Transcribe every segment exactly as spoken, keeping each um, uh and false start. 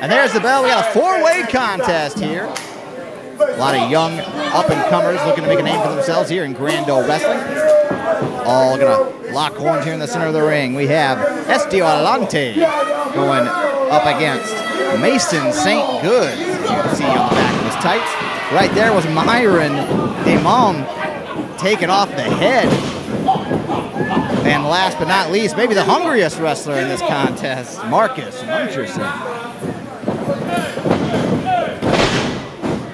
And there's the bell. We got a four-way contest here. A lot of young up-and-comers looking to make a name for themselves here in Grand Ole Wrestling. All gonna lock horns here in the center of the ring. We have Ezio Orlandi going up against Mason Saint Goods. You can see on the back of his tights. Right there was Myron De'monne taking off the head. And last but not least, maybe the hungriest wrestler in this contest, Marcus Muncherson.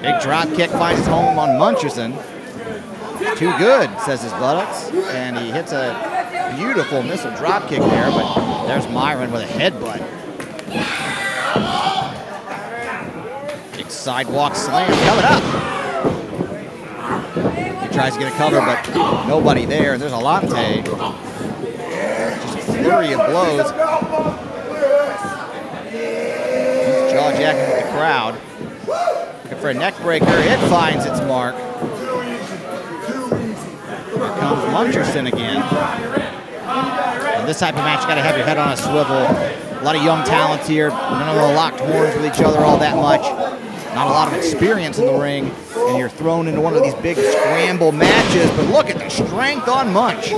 Big drop kick finds his home on Muncherson. Too good, says his buttocks. And he hits a beautiful missile drop kick there, but there's Myron with a headbutt. Big sidewalk slam coming up. He tries to get a cover, but nobody there. And there's Alante. Just a flurry of blows. He's jaw-jacking with the crowd. Looking for a neck breaker, it finds its mark. Here comes Muncherson again. And this type of match, you gotta have your head on a swivel. A lot of young talents here, none of them locked horns with each other all that much. Not a lot of experience in the ring, and you're thrown into one of these big scramble matches, but look at the strength on Munch.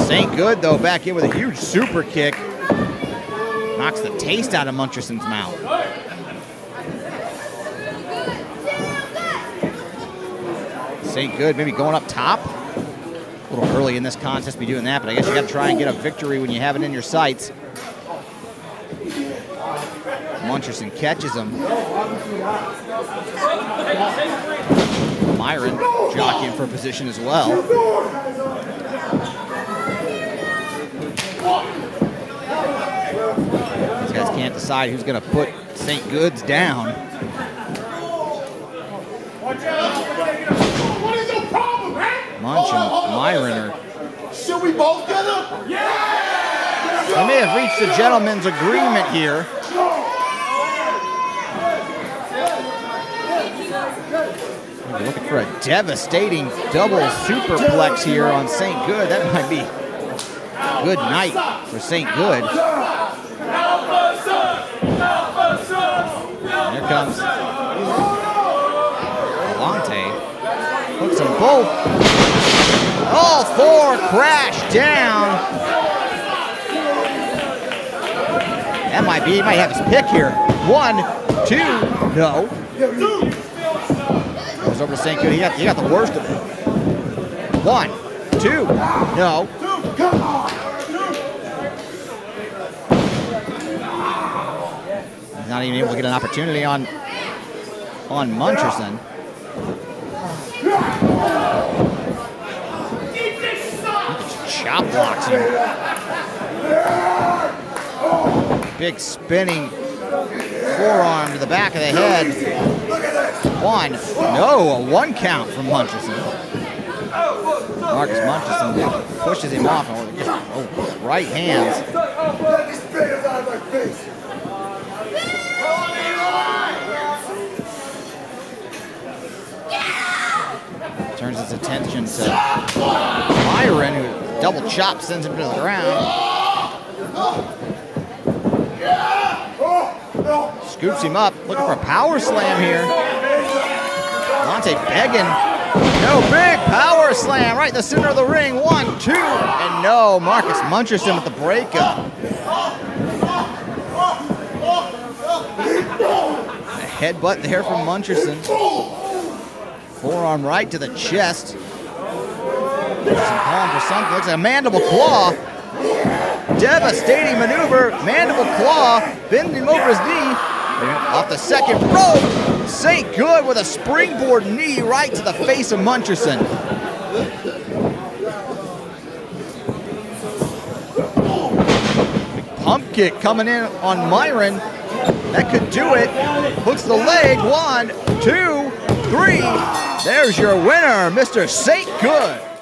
Saint Good, though, back in with a huge super kick. Knocks the taste out of Muncherson's mouth. Saint Good maybe going up top. A little early in this contest to be doing that, but I guess you got to try and get a victory when you have it in your sights. Muncherson catches him. Myron jockeying for position as well. Guys can't decide who's going to put Saint Goods down. Munch and Myron are... Should we both get up? Yeah! They may have reached a gentleman's agreement here. We're looking for a devastating double superplex here on Saint Good. That might be a good night for Saint Good. Here comes Alante. Hooks them both. All four crash down. That might be, he might have his pick here. One, two, no. Goes over to Saint Good. He got, he got the worst of it. One, two, no. Come on. Not even able to get an opportunity on on Muncherson. Chop blocks him. Big spinning forearm to the back of the head. One, no, a one count from Muncherson. Marcus Muncherson pushes him off. Oh, right hands. Turns his attention to Myron, who double chop sends him to the ground. Scoops him up, looking for a power slam here. Alante begging. No, big power slam right in the center of the ring. One, two, and no. Marcus Muncherson with the breakup. A headbutt there from Muncherson. Forearm right to the chest. Some for something. Looks like a mandible claw. Devastating maneuver. Mandible claw. Bending him over his knee. Off the second rope. Saint Good with a springboard knee right to the face of Muncherson. Big pump kick coming in on Myron. That could do it. Hooks the leg. One, two, three. There's your winner, Mister Saint Good.